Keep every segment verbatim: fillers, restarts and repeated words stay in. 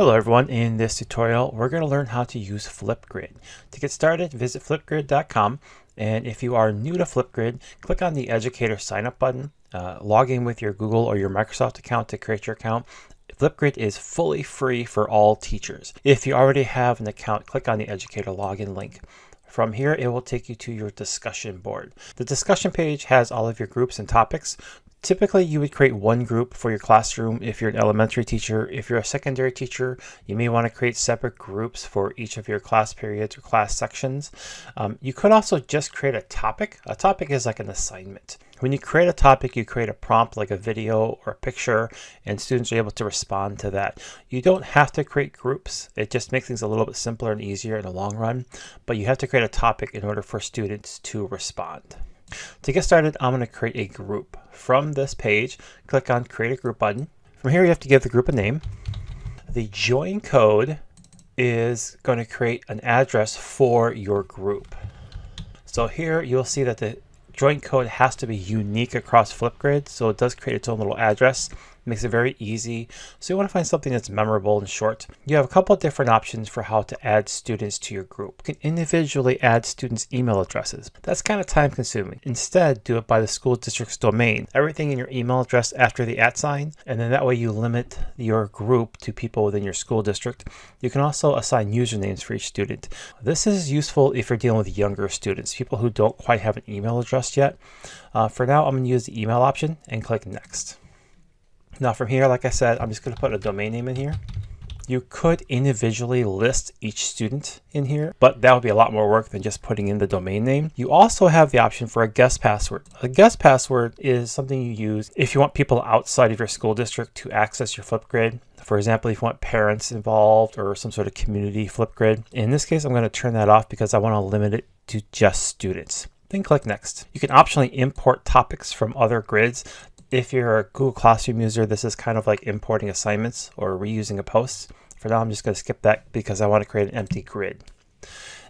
Hello everyone, in this tutorial we're going to learn how to use Flipgrid. To get started, visit flipgrid dot com, and if you are new to Flipgrid, click on the Educator Sign Up button, uh, log in with your Google or your Microsoft account to create your account. Flipgrid is fully free for all teachers. If you already have an account, click on the Educator Login link. From here it will take you to your discussion board. The discussion page has all of your groups and topics. Typically, you would create one group for your classroom if you're an elementary teacher. If you're a secondary teacher, you may want to create separate groups for each of your class periods or class sections. Um, you could also just create a topic. A topic is like an assignment. When you create a topic, you create a prompt like a video or a picture, and students are able to respond to that. You don't have to create groups. It just makes things a little bit simpler and easier in the long run, but you have to create a topic in order for students to respond. To get started, I'm going to create a group. From this page, click on Create a Group button. From here, you have to give the group a name. The join code is going to create an address for your group. So here you'll see that the join code has to be unique across Flipgrid, so it does create its own little address. It makes it very easy. So you want to find something that's memorable and short. You have a couple of different options for how to add students to your group. You can individually add students' email addresses. That's kind of time consuming. Instead, do it by the school district's domain. Everything in your email address after the at sign, and then that way you limit your group to people within your school district. You can also assign usernames for each student. This is useful if you're dealing with younger students, people who don't quite have an email address yet. Uh, for now, I'm going to use the email option and click Next. Now from here, like I said, I'm just going to put a domain name in here. You could individually list each student in here, but that would be a lot more work than just putting in the domain name. You also have the option for a guest password. A guest password is something you use if you want people outside of your school district to access your Flipgrid. For example, if you want parents involved or some sort of community Flipgrid. In this case, I'm going to turn that off because I want to limit it to just students. Then click Next. You can optionally import topics from other grids. If you're a Google Classroom user, this is kind of like importing assignments or reusing a post. For now, I'm just going to skip that because I want to create an empty grid.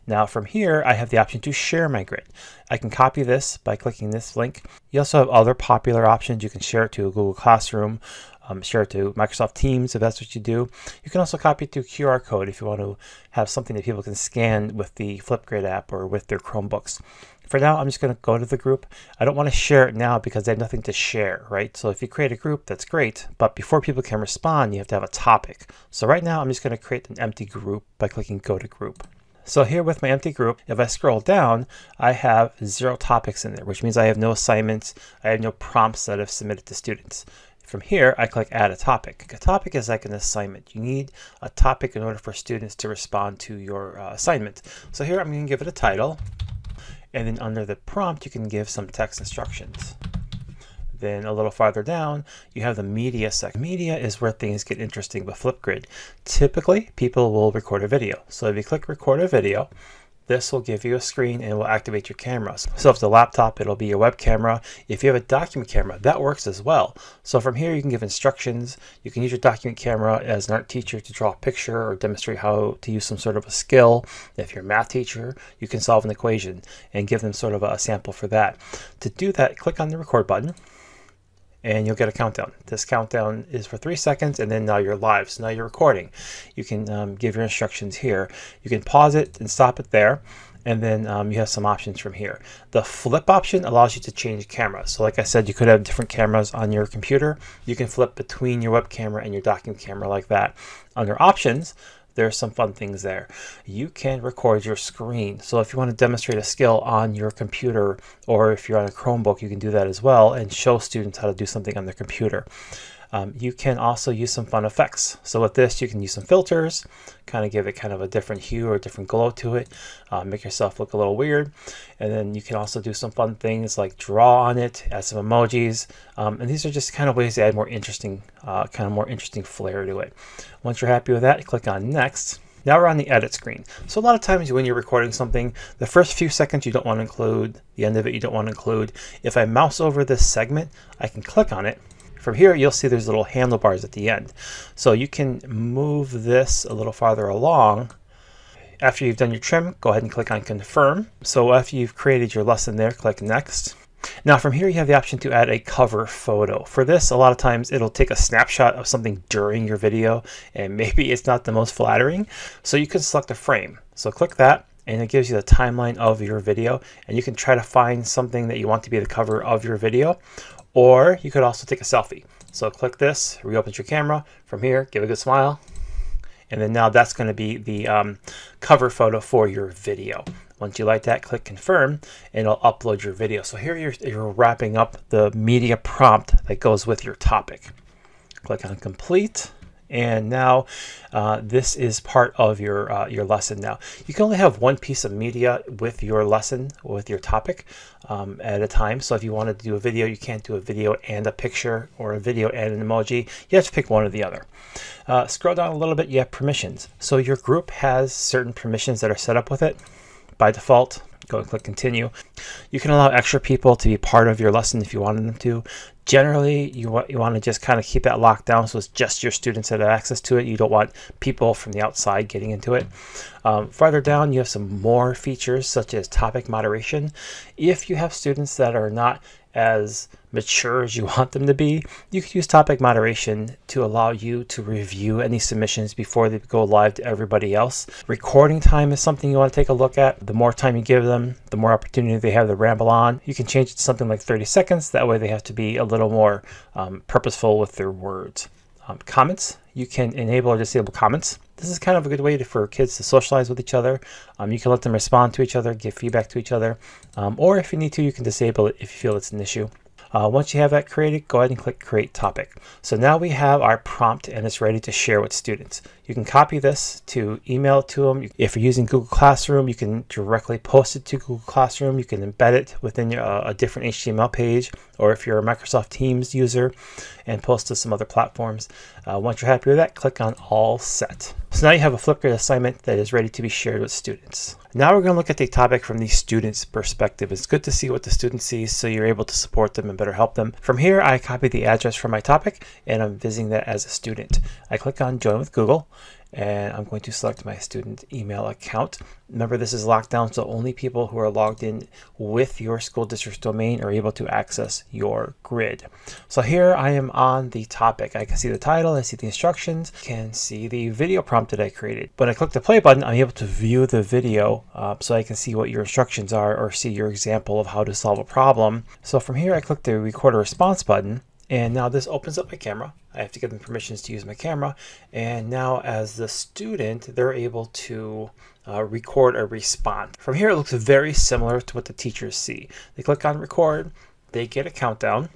Now from here, I have the option to share my grid. I can copy this by clicking this link. You also have other popular options. You can share it to Google Classroom, um, share it to Microsoft Teams if that's what you do. You can also copy it to Q R code if you want to have something that people can scan with the Flipgrid app or with their Chromebooks. For now, I'm just going to go to the group. I don't want to share it now because they have nothing to share, right? So if you create a group, that's great, but before people can respond, you have to have a topic. So right now, I'm just going to create an empty group by clicking Go to Group. So here with my empty group, if I scroll down, I have zero topics in there, which means I have no assignments, I have no prompts that I've submitted to students. From here, I click Add a Topic. A topic is like an assignment. You need a topic in order for students to respond to your uh, assignment. So here, I'm going to give it a title, and then under the prompt, you can give some text instructions. Then a little farther down, you have the media section. Media is where things get interesting with Flipgrid. Typically, people will record a video. So if you click record a video, this will give you a screen and will activate your cameras. So if the laptop, it'll be a web camera. If you have a document camera, that works as well. So from here, you can give instructions. You can use your document camera as an art teacher to draw a picture or demonstrate how to use some sort of a skill. If you're a math teacher, you can solve an equation and give them sort of a sample for that. To do that, click on the record button, and you'll get a countdown. This countdown is for three seconds, and then now you're live, so now you're recording. You can um, give your instructions here. You can pause it and stop it there, and then um, you have some options from here. The flip option allows you to change cameras. So like I said, you could have different cameras on your computer. You can flip between your web camera and your document camera like that. Under options, there's some fun things there. You can record your screen. So if you want to demonstrate a skill on your computer, or if you're on a Chromebook, you can do that as well and show students how to do something on their computer. Um, you can also use some fun effects. So with this, you can use some filters, kind of give it kind of a different hue or a different glow to it, uh, make yourself look a little weird. And then you can also do some fun things like draw on it, add some emojis. Um, and these are just kind of ways to add more interesting, uh, kind of more interesting flair to it. Once you're happy with that, click on Next. Now we're on the edit screen. So a lot of times when you're recording something, the first few seconds you don't want to include, the end of it you don't want to include. If I mouse over this segment, I can click on it. From here, you'll see there's little handlebars at the end. So you can move this a little farther along. After you've done your trim, go ahead and click on Confirm. So after you've created your lesson there, click Next. Now from here you have the option to add a cover photo. For this, a lot of times it'll take a snapshot of something during your video, and maybe it's not the most flattering, so you can select a frame. So click that, and it gives you the timeline of your video, and you can try to find something that you want to be the cover of your video, or you could also take a selfie. So click this, reopens your camera. From here, give a good smile, and then now that's going to be the um, cover photo for your video. Once you like that, click confirm, and it'll upload your video. So here you're, you're wrapping up the media prompt that goes with your topic. Click on complete. And now uh, this is part of your uh, your lesson. Now you can only have one piece of media with your lesson, with your topic um, at a time. So if you wanted to do a video, you can't do a video and a picture, or a video and an emoji. You have to pick one or the other. Uh, scroll down a little bit, you have permissions. So your group has certain permissions that are set up with it by default. Go and click continue. You can allow extra people to be part of your lesson if you wanted them to. Generally, you want, you want to just kind of keep that locked down, so it's just your students that have access to it. You don't want people from the outside getting into it. Um, farther down, you have some more features, such as topic moderation. If you have students that are not as mature as you want them to be, you could use topic moderation to allow you to review any submissions before they go live to everybody else. Recording time is something you want to take a look at. The more time you give them, the more opportunity they have to ramble on. You can change it to something like thirty seconds. That way they have to be a little more um, purposeful with their words. Um, comments, you can enable or disable comments. This is kind of a good way to, for kids to socialize with each other. Um, you can let them respond to each other, give feedback to each other, um, or if you need to, you can disable it if you feel it's an issue. Uh, once you have that created, go ahead and click Create Topic. So now we have our prompt, and it's ready to share with students. You can copy this to email it to them. If you're using Google Classroom, you can directly post it to Google Classroom. You can embed it within your, uh, a different H T M L page, or if you're a Microsoft Teams user, and post to some other platforms. Uh, once you're happy with that, click on All Set. So now you have a Flipgrid assignment that is ready to be shared with students. Now we're going to look at the topic from the student's perspective. It's good to see what the student sees, so you're able to support them and better help them. From here, I copy the address from my topic, and I'm visiting that as a student. I click on Join with Google, and I'm going to select my student email account. Remember, this is locked down, so only people who are logged in with your school district's domain are able to access your grid. So here I am on the topic. I can see the title, I see the instructions, I can see the video prompt that I created. When I click the play button, I'm able to view the video, uh, so I can see what your instructions are, or see your example of how to solve a problem. So from here, I click the record a response button, and now this opens up my camera. I have to give them permissions to use my camera. And now as the student, they're able to uh, record a response. From here, it looks very similar to what the teachers see. They click on record, they get a countdown.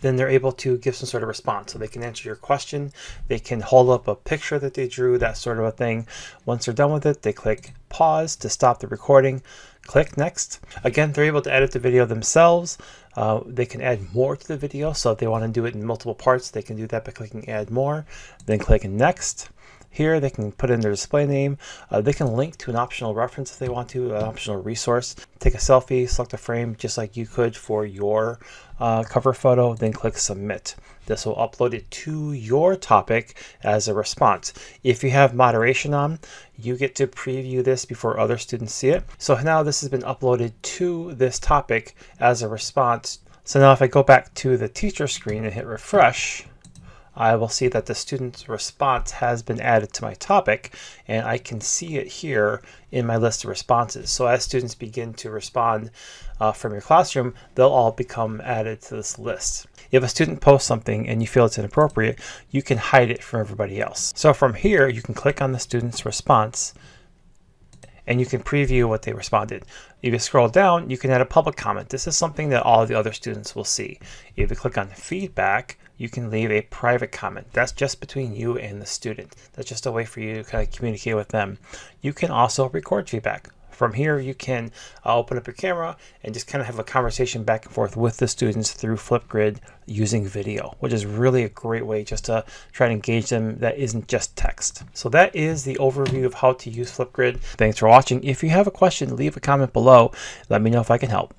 Then they're able to give some sort of response. So they can answer your question. They can hold up a picture that they drew, that sort of a thing. Once they're done with it, they click pause to stop the recording. Click next. Again, they're able to edit the video themselves. Uh, they can add more to the video. So if they want to do it in multiple parts, they can do that by clicking add more, then click next. Here they can put in their display name. Uh, they can link to an optional reference if they want to, an optional resource. Take a selfie, select a frame just like you could for your uh, cover photo, then click submit. This will upload it to your topic as a response. If you have moderation on, you get to preview this before other students see it. So now this has been uploaded to this topic as a response. So now if I go back to the teacher screen and hit refresh, I will see that the student's response has been added to my topic, and I can see it here in my list of responses. So as students begin to respond uh, from your classroom, they'll all become added to this list. If a student posts something and you feel it's inappropriate, you can hide it from everybody else. So from here, you can click on the student's response, and you can preview what they responded. If you scroll down, you can add a public comment. This is something that all of the other students will see. If you click on feedback, you can leave a private comment. That's just between you and the student. That's just a way for you to kind of communicate with them. You can also record feedback. From here, you can uh, open up your camera and just kind of have a conversation back and forth with the students through Flipgrid using video, which is really a great way just to try to engage them that isn't just text. So that is the overview of how to use Flipgrid. Thanks for watching. If you have a question, leave a comment below. Let me know if I can help.